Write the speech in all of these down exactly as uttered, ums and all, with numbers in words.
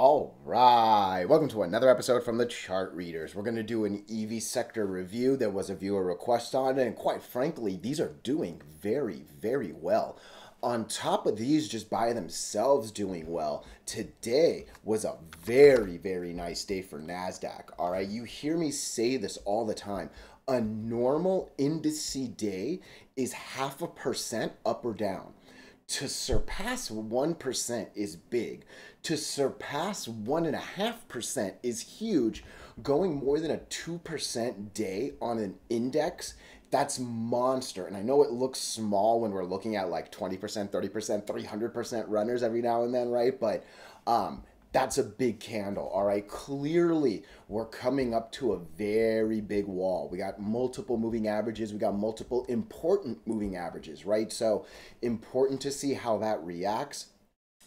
All right, welcome to another episode from the Chart Readers. We're going to do an E V sector review. There was a viewer request on it, and quite frankly, these are doing very, very well. On top of these just by themselves doing well, today was a very, very nice day for NASDAQ. All right, you hear me say this all the time. A normal index day is half a percent up or down. To surpass one percent is big. To surpass one point five percent is huge. Going more than a two percent day on an index, that's monster. And I know it looks small when we're looking at like twenty percent, thirty percent, three hundred percent runners every now and then, right? But um, that's a big candle, all right? Clearly, we're coming up to a very big wall. We got multiple moving averages. We got multiple important moving averages, right? So important to see how that reacts.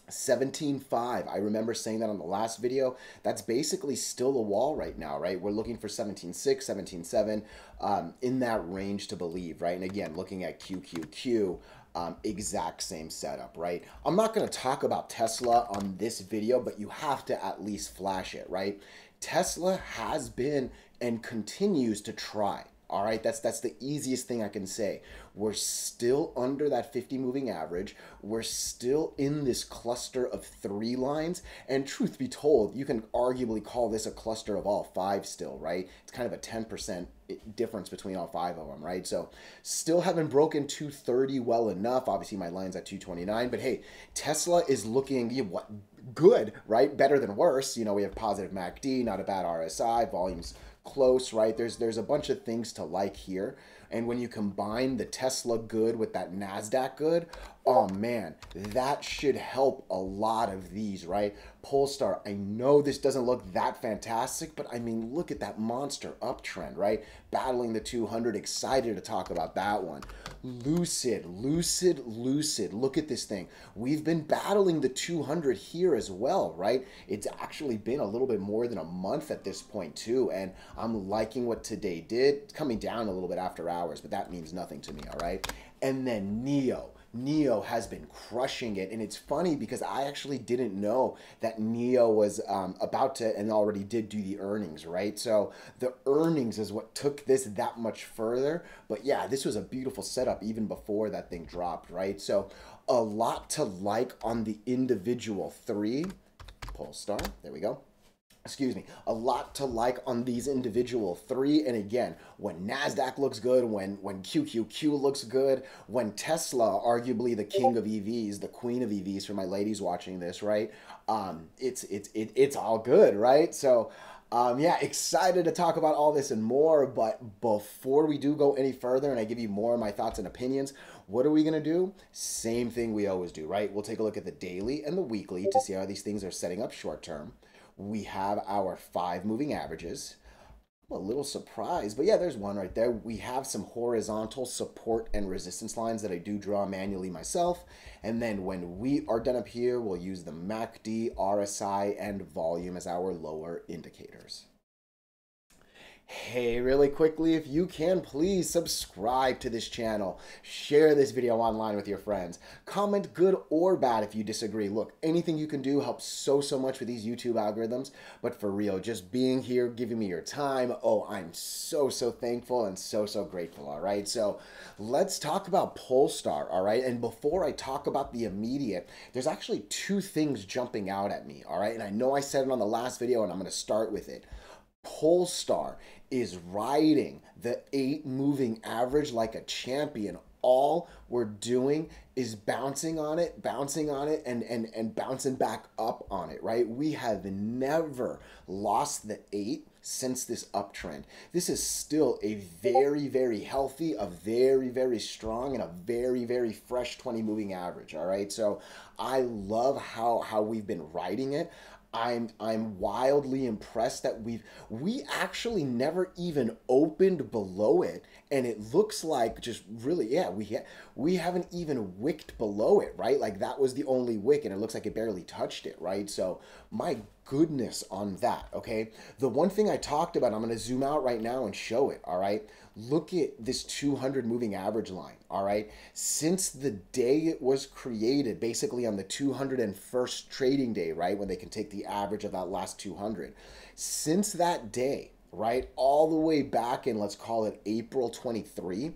seventeen point five, I remember saying that on the last video. That's basically still a wall right now, right? We're looking for seventeen point six, seventeen point seven, um, in that range to believe, right? And again, looking at Q Q Q, Um, exact same setup, right? I'm not going to talk about Tesla on this video, but you have to at least flash it, right? Tesla has been and continues to try. All right, that's that's the easiest thing I can say. We're still under that fifty moving average. We're still in this cluster of three lines. And truth be told, you can arguably call this a cluster of all five still, right? It's kind of a ten percent difference between all five of them, right? So still haven't broken two thirty well enough. Obviously, my line's at two twenty-nine, but hey, Tesla is looking, you know, what, good, right? Better than worse. You know, we have positive M A C D, not a bad R S I, volumes close, right? There's there's a bunch of things to like here. And when you combine the Tesla good with that NASDAQ good, oh man, that should help a lot of these, right? Polestar, I know this doesn't look that fantastic, but I mean, look at that monster uptrend, right? Battling the two hundred, excited to talk about that one. Lucid, Lucid, Lucid, look at this thing. We've been battling the two hundred here as well, right? It's actually been a little bit more than a month at this point too, and I'm liking what today did. It's coming down a little bit after hours, but that means nothing to me, all right? And then N I O. N I O has been crushing it, and it's funny because I actually didn't know that N I O was um, about to and already did do the earnings, right? So the earnings is what took this that much further, but yeah, this was a beautiful setup even before that thing dropped, right? So a lot to like on the individual three. Polestar, there we go. Excuse me, a lot to like on these individual three. And again, when NASDAQ looks good, when, when Q Q Q looks good, when Tesla, arguably the king of E Vs, the queen of E Vs for my ladies watching this, right? Um, it's, it's, it, it's all good, right? So um, yeah, excited to talk about all this and more. But before we do go any further and I give you more of my thoughts and opinions, what are we going to do? Same thing we always do, right? We'll take a look at the daily and the weekly to see how these things are setting up short term. We have our five moving averages. I'm a little surprised, but yeah, there's one right there. We have some horizontal support and resistance lines that I do draw manually myself. And then when we are done up here, we'll use the M A C D, R S I, and volume as our lower indicators. Hey, really quickly, if you can, please subscribe to this channel. Share this video online with your friends. Comment good or bad if you disagree. Look, anything you can do helps so, so much with these YouTube algorithms. But for real, just being here, giving me your time, oh, I'm so, so thankful and so, so grateful, all right? So let's talk about Polestar, all right? And before I talk about the immediate, there's actually two things jumping out at me, all right? And I know I said it on the last video, and I'm going to start with it. Polestar is riding the eight moving average like a champion. All we're doing is bouncing on it, bouncing on it, and, and, and bouncing back up on it, right? We have never lost the eight since this uptrend. This is still a very, very healthy, a very, very strong, and a very, very fresh twenty moving average, all right? So I love how, how we've been riding it. I'm I'm wildly impressed that we've we actually never even opened below it, and it looks like just really yeah we ha we haven't even wicked below it, right? Like that was the only wick, and it looks like it barely touched it, right? So my goodness on that, okay? The one thing I talked about, I'm going to zoom out right now and show it, all right? Look at this two hundred moving average line, all right? Since the day it was created, basically on the two hundred first trading day, right, when they can take the average of that last two hundred, since that day, right, all the way back in, let's call it April twenty-three,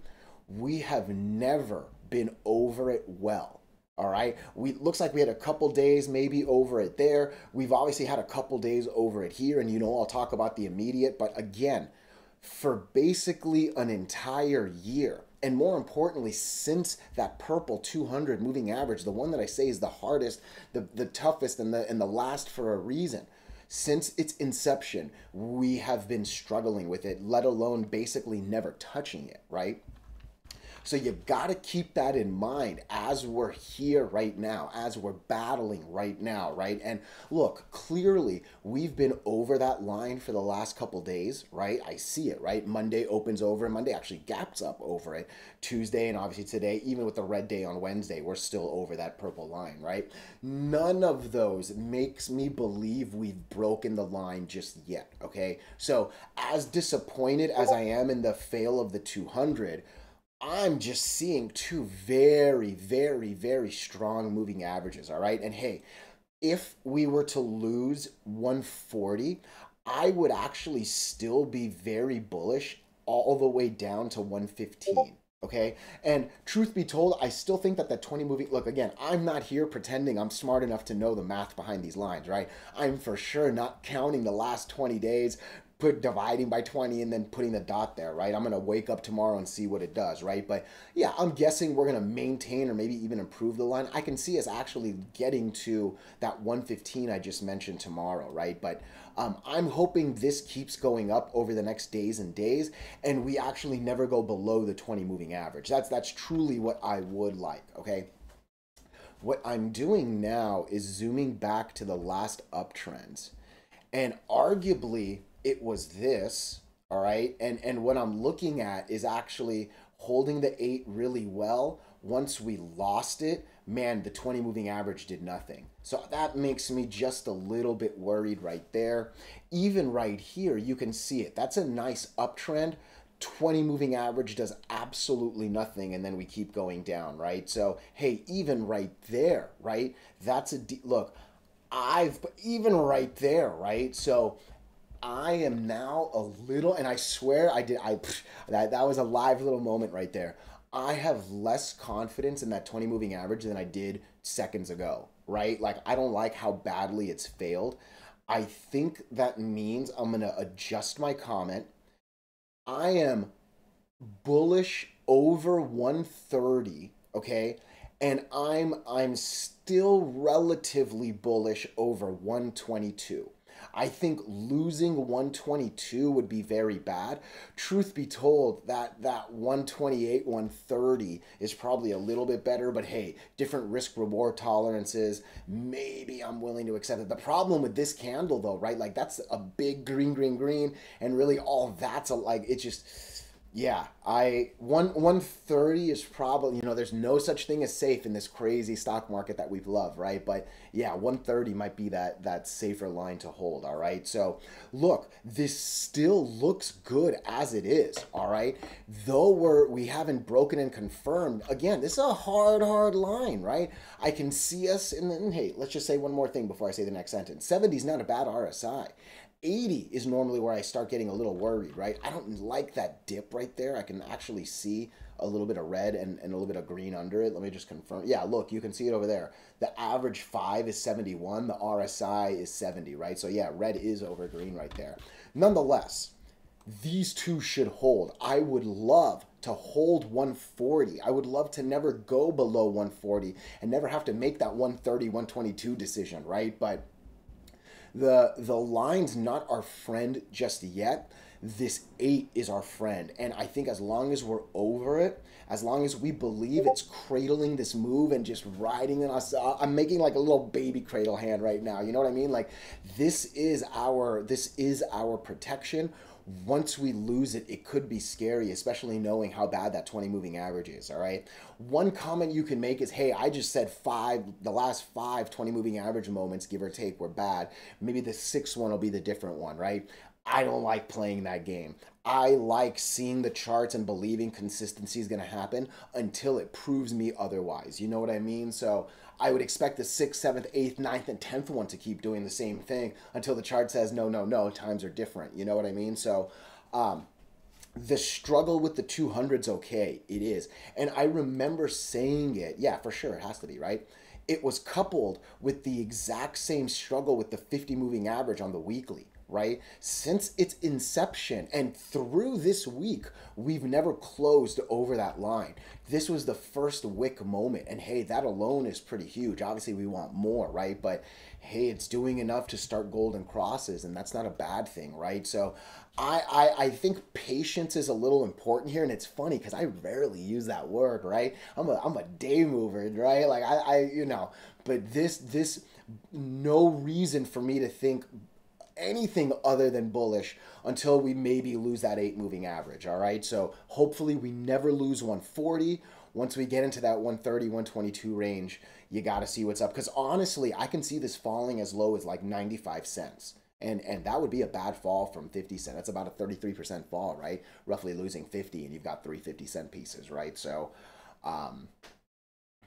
we have never been over it well. All right, we looks like we had a couple days maybe over it there. We've obviously had a couple days over it here, and you know, I'll talk about the immediate, but again, for basically an entire year, and more importantly, since that purple two hundred moving average, the one that I say is the hardest, the, the toughest, and the, and the last for a reason, since its inception, we have been struggling with it, let alone basically never touching it, right? So you've got to keep that in mind as we're here right now, as we're battling right now, right? And look, clearly we've been over that line for the last couple days, right? I see it, right? Monday opens over, Monday actually gaps up over it. Tuesday and obviously today, even with the red day on Wednesday, we're still over that purple line, right? None of those makes me believe we've broken the line just yet, okay? So as disappointed as I am in the fail of the two hundred, I'm just seeing two very, very, very strong moving averages, all right? And hey, if we were to lose one forty, I would actually still be very bullish all the way down to one fifteen, okay? And truth be told, I still think that that twenty moving, look, again, I'm not here pretending I'm smart enough to know the math behind these lines, right? I'm for sure not counting the last twenty days, put dividing by twenty and then putting the dot there, right? I'm going to wake up tomorrow and see what it does, right? But yeah, I'm guessing we're going to maintain or maybe even improve the line. I can see us actually getting to that one fifteen I just mentioned tomorrow, right? But um, I'm hoping this keeps going up over the next days and days, and we actually never go below the twenty moving average. That's, that's truly what I would like, okay? What I'm doing now is zooming back to the last uptrends, and arguably, it was this, all right? And, and what I'm looking at is actually holding the eight really well. Once we lost it, man, the twenty moving average did nothing. So that makes me just a little bit worried right there. Even right here, you can see it. That's a nice uptrend. twenty moving average does absolutely nothing, and then we keep going down, right? So, hey, even right there, right? That's a, look, I've, even right there, right? So, I am now a little, and I swear I did, I that, that was a live little moment right there. I have less confidence in that twenty moving average than I did seconds ago, right? Like, I don't like how badly it's failed. I think that means I'm going to adjust my comment. I am bullish over one thirty, okay? And I'm, I'm still relatively bullish over one twenty-two. I think losing one twenty-two would be very bad. Truth be told, that, that one twenty-eight, one thirty is probably a little bit better, but hey, different risk-reward tolerances, maybe I'm willing to accept it. The problem with this candle though, right, like that's a big green, green, green, and really all that's a, like, it's just, yeah, I one, one thirty is probably, you know, there's no such thing as safe in this crazy stock market that we've loved, right? But yeah, one thirty might be that, that safer line to hold, all right? So look, this still looks good as it is, all right? Though we're, we haven't broken and confirmed, again, this is a hard, hard line, right? I can see us, and then, hey, let's just say one more thing before I say the next sentence. seventy is not a bad R S I. eighty is normally where I start getting a little worried, right? I don't like that dip right there. I can actually see a little bit of red and, and a little bit of green under it. Let me just confirm. Yeah, look, you can see it over there. The average five is seventy-one. The R S I is seventy, right? So yeah, red is over green right there. Nonetheless, these two should hold. I would love to hold one forty. I would love to never go below one forty and never have to make that one thirty, one twenty-two decision, right? But The, the line's not our friend just yet. This eight is our friend. And I think as long as we're over it, as long as we believe it's cradling this move and just riding in us, I'm making like a little baby cradle hand right now. You know what I mean? Like this is our, this is our protection. Once we lose it, it could be scary, especially knowing how bad that twenty moving average is, all right? One comment you can make is, hey, I just said five, the last five twenty moving average moments, give or take, were bad. Maybe the sixth one will be the different one, right? I don't like playing that game. I like seeing the charts and believing consistency is going to happen until it proves me otherwise. You know what I mean? So I would expect the sixth, seventh, eighth, ninth, and tenth one to keep doing the same thing until the chart says, no, no, no, times are different. You know what I mean? So um, the struggle with the two hundred's okay. It is. And I remember saying it. Yeah, for sure. It has to be, right? It was coupled with the exact same struggle with the fifty moving average on the weekly. Right? Since its inception and through this week, we've never closed over that line. This was the first wick moment. And hey, that alone is pretty huge. Obviously, we want more, right? But hey, it's doing enough to start golden crosses, and that's not a bad thing, right? So I, I, I think patience is a little important here, and it's funny because I rarely use that word, right? I'm a, I'm a day mover, right? Like I, I, you know, but this, this, no reason for me to think anything other than bullish until we maybe lose that eight moving average. All right. So hopefully we never lose one forty. Once we get into that one thirty, one twenty-two range, you got to see what's up. Cause honestly, I can see this falling as low as like ninety-five cents. And, and that would be a bad fall from fifty cent. That's about a thirty-three percent fall, right? Roughly losing fifty, and you've got three fifty cent pieces, right? So, um,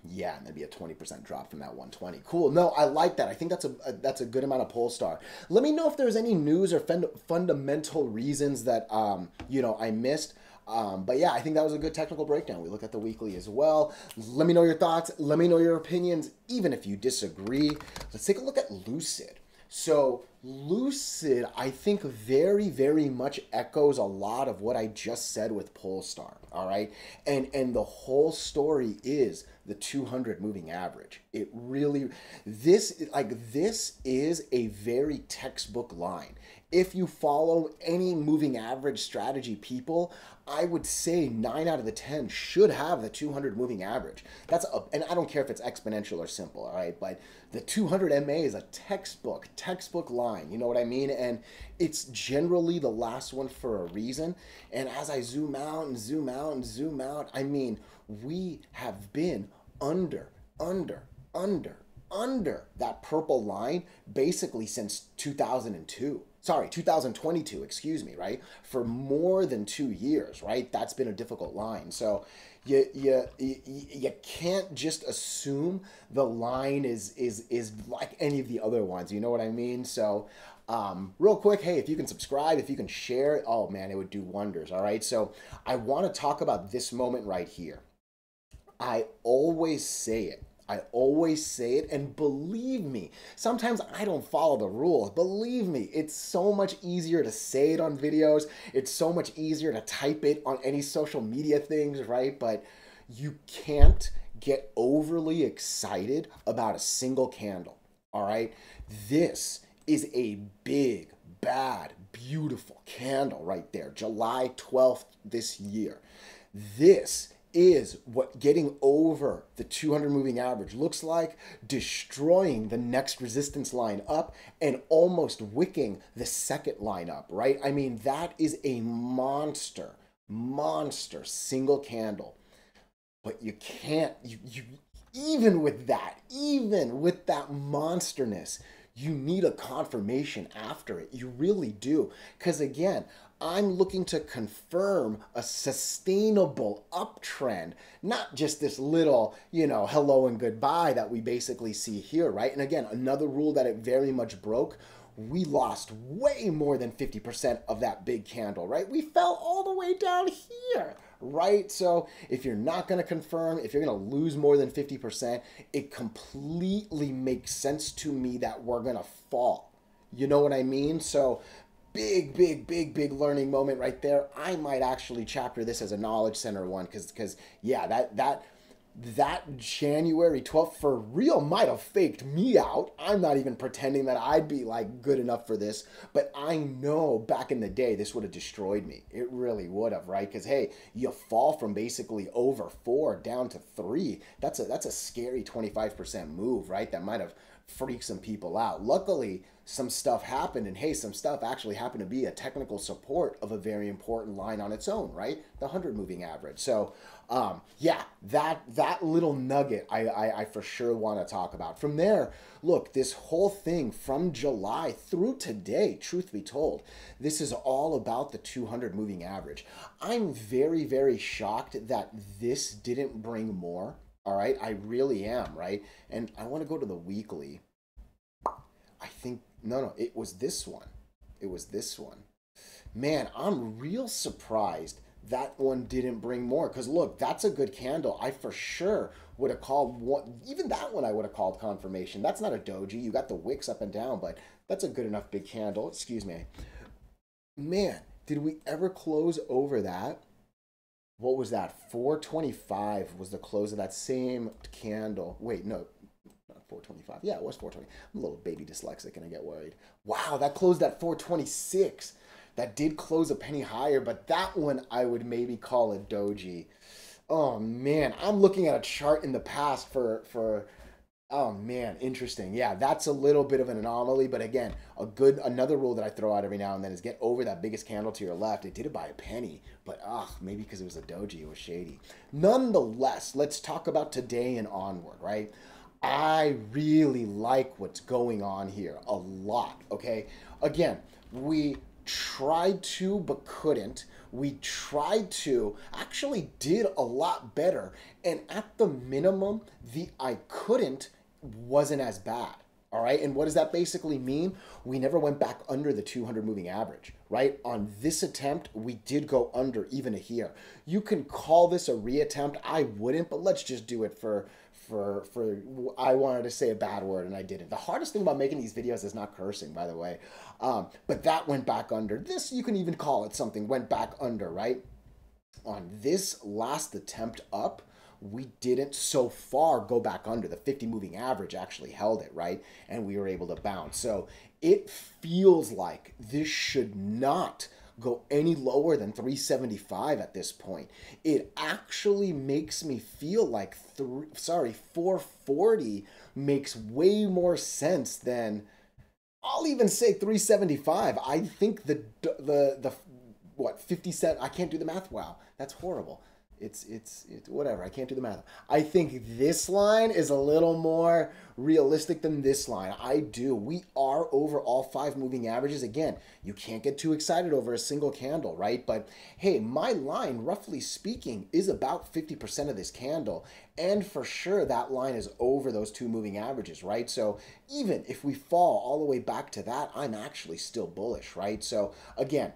yeah, and that'd be a twenty percent drop from that one twenty. Cool. No, I like that. I think that's a, a that's a good amount of Polestar. Let me know if there's any news or fund, fundamental reasons that um you know I missed. Um, but yeah, I think that was a good technical breakdown. We look at the weekly as well. Let me know your thoughts. Let me know your opinions, even if you disagree. Let's take a look at Lucid. So Lucid, I think very, very much echoes a lot of what I just said with Polestar, all right? And and the whole story is the two hundred moving average. It really, this, like this is a very textbook line. If you follow any moving average strategy people, I would say nine out of the ten should have the two hundred moving average. That's a, and I don't care if it's exponential or simple, all right? But the two hundred M A is a textbook, textbook line. You know what I mean? And it's generally the last one for a reason. And as I zoom out and zoom out and zoom out, I mean, we have been under, under, under, under that purple line basically since two thousand two. Sorry, two thousand twenty-two, excuse me, right? For more than two years, right? That's been a difficult line. So you, you, you can't just assume the line is, is, is like any of the other ones. You know what I mean? So um, real quick, hey, if you can subscribe, if you can share, oh man, it would do wonders, all right? So I want to talk about this moment right here. I always say it. I always say it, and believe me, sometimes I don't follow the rules. Believe me, it's so much easier to say it on videos. It's so much easier to type it on any social media things, right? But you can't get overly excited about a single candle, all right? This is a big, bad, beautiful candle right there, July twelfth this year. This is what getting over the two hundred moving average looks like, destroying the next resistance line up and almost wicking the second line up, right? I mean, that is a monster, monster single candle. But you can't, you, you even with that, even with that monsterness, you need a confirmation after it. You really do. Because again, I'm looking to confirm a sustainable uptrend, not just this little, you know, hello and goodbye that we basically see here, right? And again, another rule that it very much broke, we lost way more than fifty percent of that big candle, right? We fell all the way down here, right? So if you're not going to confirm, if you're going to lose more than fifty percent, it completely makes sense to me that we're going to fall. You know what I mean? So big, big, big, big learning moment right there. I might actually chapter this as a knowledge center one because, because yeah, that, that, that January twelfth for real might have faked me out. I'm not even pretending that I'd be like good enough for this, but I know back in the day this would have destroyed me. It really would have, right? Because hey, you fall from basically over four down to three. That's a that's a scary twenty-five percent move, right? That might have freak some people out. Luckily, some stuff happened, and hey, some stuff actually happened to be a technical support of a very important line on its own, right? The one hundred moving average. So um, yeah, that that little nugget I, I, I for sure want to talk about. From there, look, this whole thing from July through today, truth be told, this is all about the two hundred moving average. I'm very, very shocked that this didn't bring more. All right, I really am, right? And I want to go to the weekly. I think, no, no, it was this one. It was this one. Man, I'm real surprised that one didn't bring more, because look, that's a good candle. I for sure would have called one, even that one I would have called confirmation. That's not a doji. You got the wicks up and down, but that's a good enough big candle. Excuse me. Man, did we ever close over that? What was that? four twenty-five was the close of that same candle. Wait, no, not four twenty-five. Yeah, it was four twenty. I'm a little baby dyslexic and I get worried. Wow, that closed at four twenty-six. That did close a penny higher, but that one I would maybe call a doji. Oh man, I'm looking at a chart in the past for, for oh man, interesting. Yeah, that's a little bit of an anomaly, but again, a good, another rule that I throw out every now and then is get over that biggest candle to your left. It did it by a penny, but ah, maybe because it was a doji, it was shady. Nonetheless, let's talk about today and onward, right? I really like what's going on here a lot, okay? Again, we tried to but couldn't. We tried to, actually did a lot better. And at the minimum, the I couldn't wasn't as bad, all right? And what does that basically mean? We never went back under the two hundred moving average, right? On this attempt, we did go under even here. You can call this a reattempt. I wouldn't, but let's just do it for, for, for, I wanted to say a bad word and I didn't. The hardest thing about making these videos is not cursing, by the way. Um, but that went back under. This, you can even call it something, went back under, right? On this last attempt up, we didn't so far go back under. The fifty moving average actually held it, right? And we were able to bounce. So it feels like this should not go any lower than three seventy-five at this point. It actually makes me feel like three, sorry, four forty makes way more sense than, I'll even say three seventy-five. I think the, the, the, what, fifty cent, I can't do the math. Wow, that's horrible. It's, it's, it's whatever. I can't do the math. I think this line is a little more realistic than this line. I do. We are over all five moving averages. Again, you can't get too excited over a single candle, right? But hey, my line, roughly speaking, is about fifty percent of this candle. And for sure, that line is over those two moving averages, right? So even if we fall all the way back to that, I'm actually still bullish, right? So again,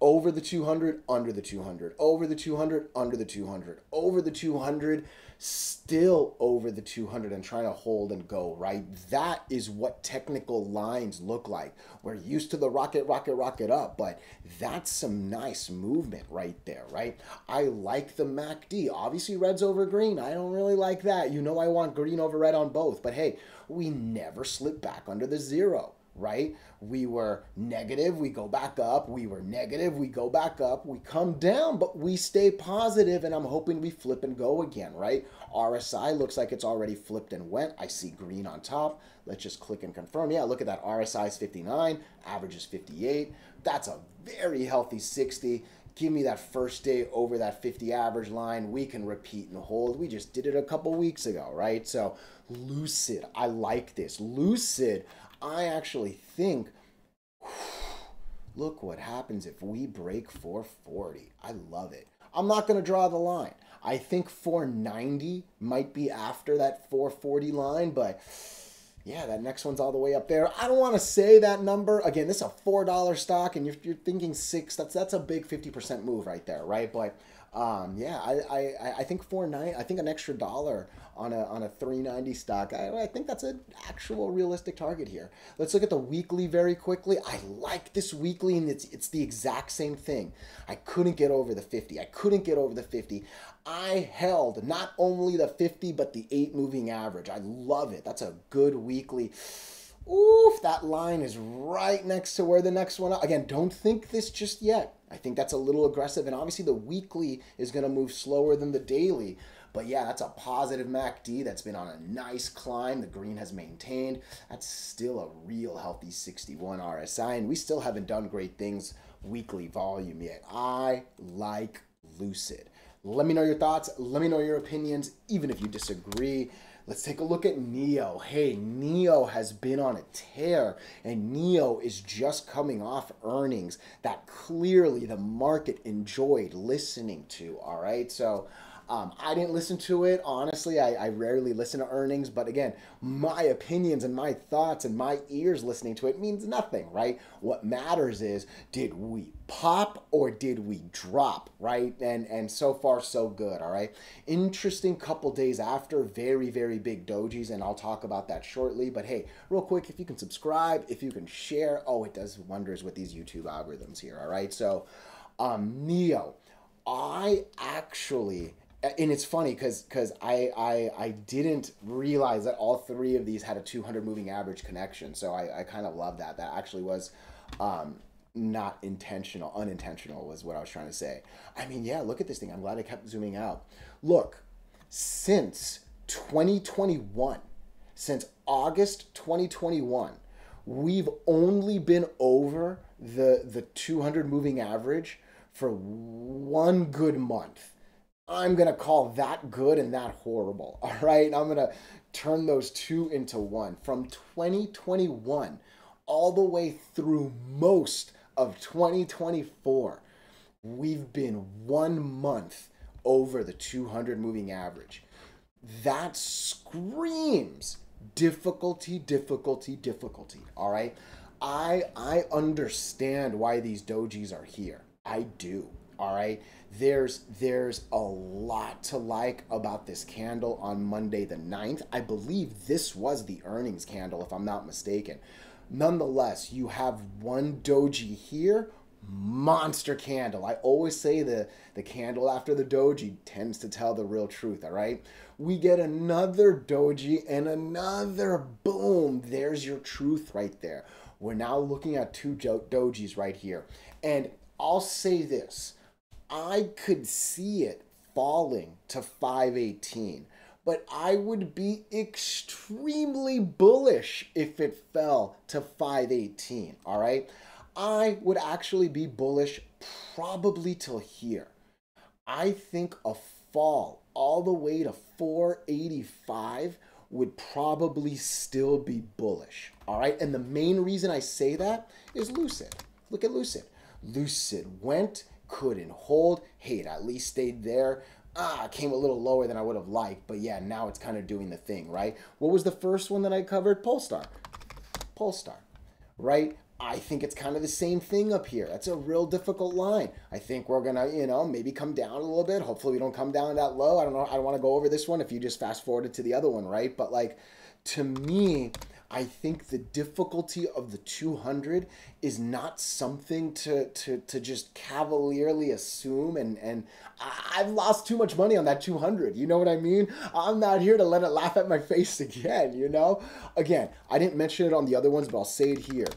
over the two hundred, under the two hundred, over the two hundred, under the two hundred, over the two hundred, still over the two hundred and trying to hold and go, right? That is what technical lines look like. We're used to the rocket, rocket, rocket up, but that's some nice movement right there, right? I like the M A C D. Obviously, red's over green. I don't really like that. You know I want green over red on both, but hey, we never slip back under the zero. Right? We were negative, we go back up, we were negative, we go back up, we come down, but we stay positive, and I'm hoping we flip and go again, right? R S I looks like it's already flipped and went. I see green on top. Let's just click and confirm. Yeah, look at that. R S I is fifty-nine, average is fifty-eight. That's a very healthy sixty. Give me that first day over that fifty average line. We can repeat and hold. We just did it a couple weeks ago, right? So Lucid, I like this. Lucid, I actually think, whew, look what happens if we break four forty. I love it. I'm not going to draw the line. I think four ninety might be after that four forty line, but yeah, that next one's all the way up there. I don't want to say that number. Again, this is a four dollar stock, and if you're thinking six, that's that's a big fifty percent move right there, right? But um, yeah, I I, I think four ninety, I think an extra dollar on a on a three ninety stock. I, I think that's an actual realistic target here. Let's look at the weekly very quickly. I like this weekly, and it's it's the exact same thing. I couldn't get over the fifty. I couldn't get over the fifty. I held not only the fifty, but the eight moving average. I love it. That's a good weekly. Oof, that line is right next to where the next one, again, don't think this just yet. I think that's a little aggressive, and obviously the weekly is going to move slower than the daily. But yeah, that's a positive M A C D that's been on a nice climb. The green has maintained. That's still a real healthy sixty-one R S I, and we still haven't done great things weekly volume yet. I like Lucid. Let me know your thoughts. Let me know your opinions, even if you disagree. Let's take a look at N I O. Hey, N I O has been on a tear, and N I O is just coming off earnings that clearly the market enjoyed listening to, all right? So um, I didn't listen to it. Honestly, I, I rarely listen to earnings, but again, my opinions and my thoughts and my ears listening to it means nothing, right? What matters is, did we pop or did we drop, right? And and so far so good, all right? Interesting couple days after, very, very big dojis, and I'll talk about that shortly. But hey, real quick, if you can subscribe, if you can share, oh, it does wonders with these YouTube algorithms here, all right? So um, N I O, I actually, and it's funny because because I, I I didn't realize that all three of these had a two hundred moving average connection. So I, I kind of love that. That actually was, um, not intentional, unintentional was what I was trying to say. I mean, yeah, look at this thing. I'm glad I kept zooming out. Look, since twenty twenty-one, since August twenty twenty-one, we've only been over the, the two hundred moving average for one good month. I'm gonna call that good and that horrible, all right? I'm gonna turn those two into one. From twenty twenty-one all the way through most of twenty twenty-four, we've been one month over the two hundred moving average. That screams difficulty, difficulty, difficulty, all right? I, I understand why these dojis are here. I do, all right? There's, there's a lot to like about this candle on Monday the ninth. I believe this was the earnings candle, if I'm not mistaken. Nonetheless, you have one doji here, monster candle. I always say the, the candle after the doji tends to tell the real truth, all right? We get another doji and another boom. There's your truth right there. We're now looking at two dojis right here. And I'll say this, I could see it falling to five eighteen, but I would be extremely bullish if it fell to five eighteen, all right? I would actually be bullish probably till here. I think a fall all the way to four eighty-five would probably still be bullish, all right? And the main reason I say that is Lucid. Look at Lucid. Lucid went, couldn't hold. Hey, it at least stayed there. Ah, came a little lower than I would have liked, but yeah, now it's kind of doing the thing, right? What was the first one that I covered? Polestar. Polestar, right? I think it's kind of the same thing up here. That's a real difficult line. I think we're gonna, you know, maybe come down a little bit. Hopefully we don't come down that low. I don't know, I don't wanna go over this one if you just fast forwarded to the other one, right? But like, to me, I think the difficulty of the two hundred is not something to, to, to just cavalierly assume. And, and I've lost too much money on that two hundred. You know what I mean? I'm not here to let it laugh at my face again, you know? Again, I didn't mention it on the other ones, but I'll say it here.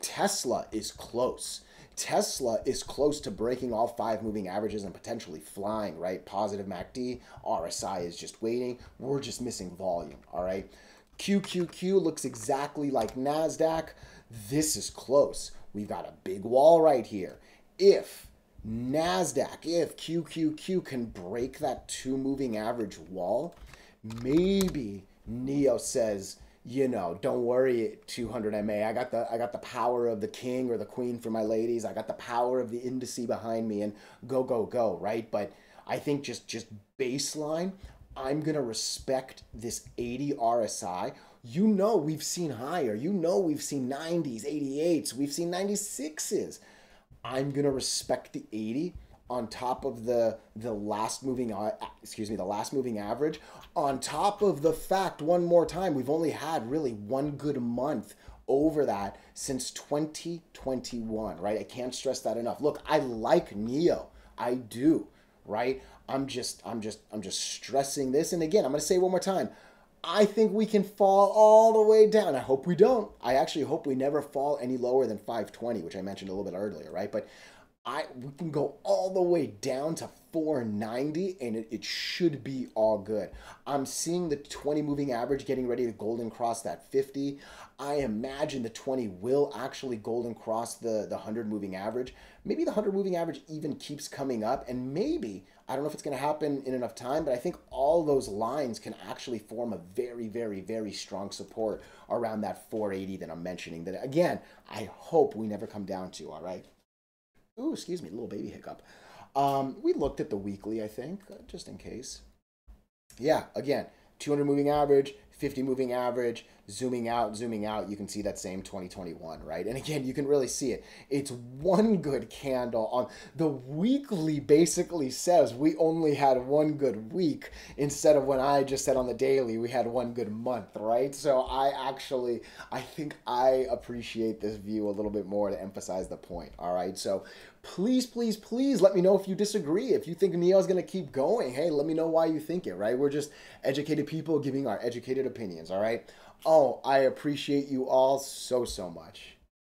Tesla is close. Tesla is close to breaking all five moving averages and potentially flying, right? Positive M A C D, R S I is just waiting. We're just missing volume, all right? Q Q Q looks exactly like NASDAQ. This is close. We've got a big wall right here. If NASDAQ, if Q Q Q can break that two moving average wall, maybe N I O says, you know, don't worry, two hundred M A. I got the I got the power of the king or the queen for my ladies. I got the power of the indice behind me, and go go go, right? But I think just just baseline, I'm gonna respect this eighty R S I. You know we've seen higher. You know we've seen nineties, eighty-eights. We've seen ninety-sixes. I'm gonna respect the eighty on top of the the last moving excuse me the last moving average. On top of the fact, one more time, we've only had really one good month over that since twenty twenty-one, right? I can't stress that enough. Look, I like N I O. I do, right? I'm just, I'm just, I'm just stressing this. And again, I'm going to say it one more time. I think we can fall all the way down. I hope we don't. I actually hope we never fall any lower than five twenty, which I mentioned a little bit earlier, right? But I we can go all the way down to four ninety and it, it should be all good. I'm seeing the twenty moving average getting ready to golden cross that fifty. I imagine the twenty will actually golden cross the, the one hundred moving average. Maybe the one hundred moving average even keeps coming up, and maybe, I don't know if it's going to happen in enough time, but I think all those lines can actually form a very, very, very strong support around that four eighty that I'm mentioning. That again, I hope we never come down to, all right? Ooh, excuse me, little baby hiccup. Um, we looked at the weekly, I think, just in case. Yeah, again, two hundred moving average, fifty moving average, zooming out, zooming out, you can see that same twenty twenty-one, right? And again, you can really see it. It's one good candle on the weekly. Basically says we only had one good week instead of when I just said on the daily, we had one good month, right? So I actually, I think I appreciate this view a little bit more to emphasize the point, all right? So please, please, please let me know if you disagree. If you think N I O is going to keep going, hey, let me know why you think it, right? We're just educated people giving our educated opinions, all right? Oh, I appreciate you all so, so much.